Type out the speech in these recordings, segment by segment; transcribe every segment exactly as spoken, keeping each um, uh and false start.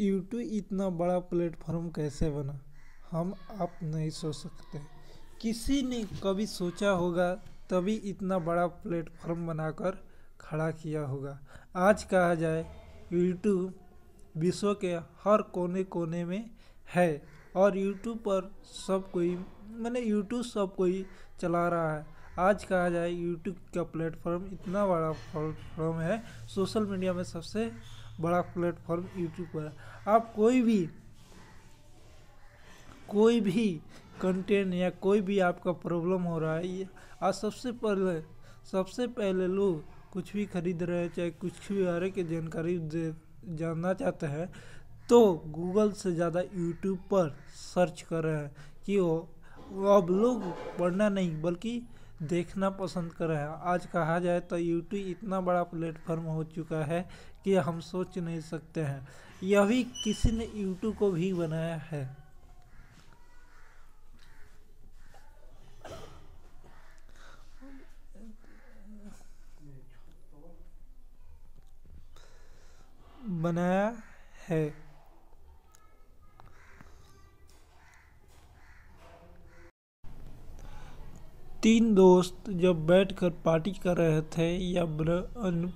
YouTube इतना बड़ा platform कैसे बना, हम आप नहीं सोच सकते। किसी ने कभी सोचा होगा तभी इतना बड़ा प्लेटफॉर्म बनाकर खड़ा किया होगा। आज कहा जाए यूट्यूब विश्व के हर कोने कोने में है और यूट्यूब पर सब कोई मैंने यूट्यूब सब कोई चला रहा है। आज कहा जाए यूट्यूब का प्लेटफॉर्म इतना बड़ा प्लेटफॉर्म है, सोशल मीडिया में सबसे बड़ा प्लेटफॉर्म यूट्यूब पर है। आप कोई भी कोई भी कंटेंट या कोई भी आपका प्रॉब्लम हो रहा है, आज सबसे पहले सबसे पहले लोग कुछ भी खरीद रहे हैं, चाहे कुछ भी बारे की जानकारी जानना चाहते हैं तो गूगल से ज़्यादा यूट्यूब पर सर्च कर रहे हैं कि वो अब लोग पढ़ना नहीं बल्कि देखना पसंद कर रहे हैं। आज कहा जाए तो यूट्यूब इतना बड़ा प्लेटफॉर्म हो चुका है कि हम सोच नहीं सकते हैं। यह भी किसी ने यूट्यूब को भी बनाया है। बनाया है तीन दोस्त जब बैठकर पार्टी कर रहे थे या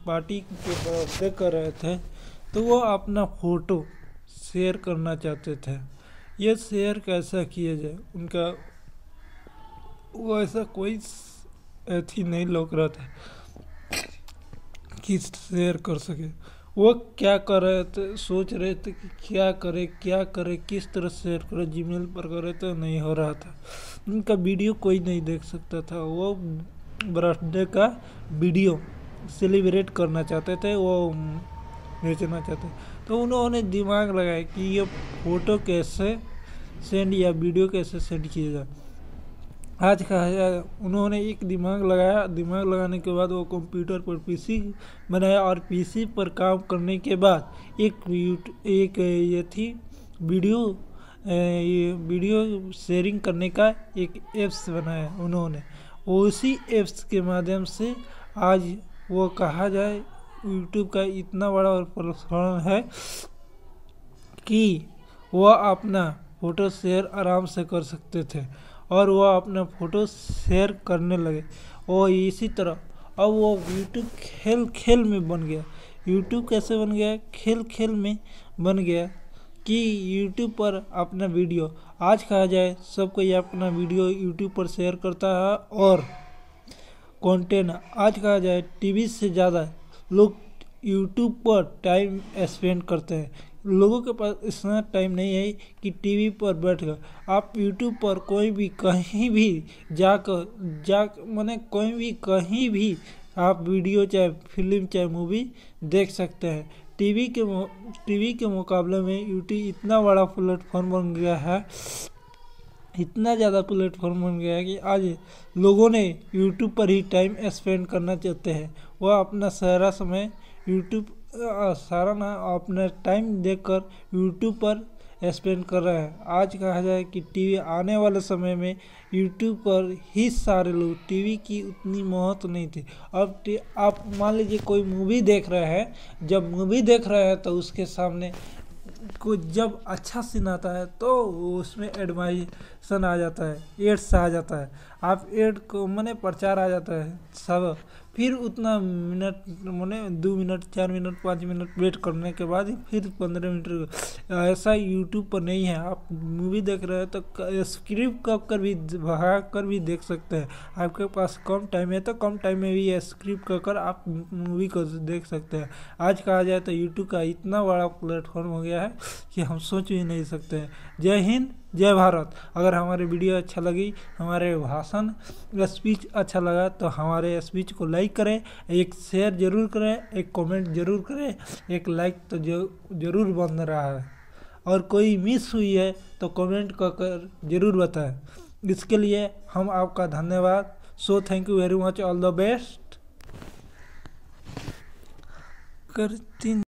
पार्टी के बर्थडे कर रहे थे तो वो अपना फ़ोटो शेयर करना चाहते थे। ये शेयर कैसा किया जाए, उनका वो ऐसा कोई ऐसी नहीं लग रहा था कि शेयर कर सके। वो क्या कर रहे थे, सोच रहे थे कि क्या करे क्या करे किस तरह शेयर करें। जीमेल पर करे तो नहीं हो रहा था, उनका वीडियो कोई नहीं देख सकता था। वो बर्थडे का वीडियो सेलिब्रेट करना चाहते थे, वो भेजना चाहते तो उन्होंने दिमाग लगाया कि ये फ़ोटो कैसे सेंड या वीडियो कैसे सेंड किया जाए। आज कहा जाए उन्होंने एक दिमाग लगाया। दिमाग लगाने के बाद वो कंप्यूटर पर पीसी बनाया और पीसी पर काम करने के बाद एक एक ये थी वीडियो ये वीडियो शेयरिंग करने का एक ऐप्स बनाया उन्होंने। उसी ऐप्स के माध्यम से आज वो कहा जाए यूट्यूब का इतना बड़ा प्लेटफॉर्म है कि वो अपना फ़ोटो शेयर आराम से कर सकते थे और वो अपना फ़ोटो शेयर करने लगे। और इसी तरह अब वो यूट्यूब खेल खेल में बन गया। यूट्यूब कैसे बन गया, खेल खेल में बन गया कि यूट्यूब पर अपना वीडियो। आज कहा जाए सब कोई अपना वीडियो यूट्यूब पर शेयर करता है और कंटेंट आज कहा जाए टीवी से ज़्यादा लोग यूट्यूब पर टाइम स्पेंड करते हैं। लोगों के पास इतना टाइम नहीं है कि टीवी पर बैठकर आप यूट्यूब पर कोई भी कहीं भी जाकर जा मैंने कोई भी कहीं भी आप वीडियो चाहे फिल्म चाहे मूवी देख सकते हैं। टीवी के टीवी के मुकाबले में यूट्यूब इतना बड़ा प्लेटफॉर्म बन गया है, इतना ज़्यादा प्लेटफॉर्म बन गया है कि आज लोगों ने यूट्यूब पर ही टाइम स्पेंड करना चाहते हैं। वह अपना सारा समय यूट्यूब सारा ना अपना टाइम देकर यूट्यूब पर स्पेंड कर रहे हैं। आज कहा जाए कि टीवी आने वाले समय में यूट्यूब पर ही सारे लोग, टीवी की उतनी महत्व नहीं थी। अब आप मान लीजिए कोई मूवी देख रहे हैं, जब मूवी देख रहे हैं तो उसके सामने को जब अच्छा सीन आता है तो उसमें एडमाइशन आ जाता है, एड्स आ जाता है, आप एड को मैंने प्रचार आ जाता है सब। फिर उतना मिनट मैंने दो मिनट चार मिनट पाँच मिनट वेट करने के बाद फिर पंद्रह मिनट। ऐसा यूट्यूब पर नहीं है। आप मूवी देख रहे हैं तो स्क्रिप्ट कब कर भी भगा कर भी देख सकते हैं। आपके पास कम टाइम है तो कम टाइम में भी स्क्रिप्ट कर कर आप मूवी को देख सकते हैं। आज कहा जाए तो यूट्यूब का इतना बड़ा प्लेटफॉर्म हो गया है कि हम सोच भी नहीं सकते हैं। जय हिंद, जय भारत। अगर हमारे वीडियो अच्छा लगी, हमारे भाषण स्पीच अच्छा लगा तो हमारे स्पीच को लाइक करें, एक शेयर जरूर करें, एक कमेंट जरूर करें। एक लाइक तो जरूर बन रहा है और कोई मिस हुई है तो कमेंट कर जरूर बताएं। इसके लिए हम आपका धन्यवाद। So thank you very much, all the best. कर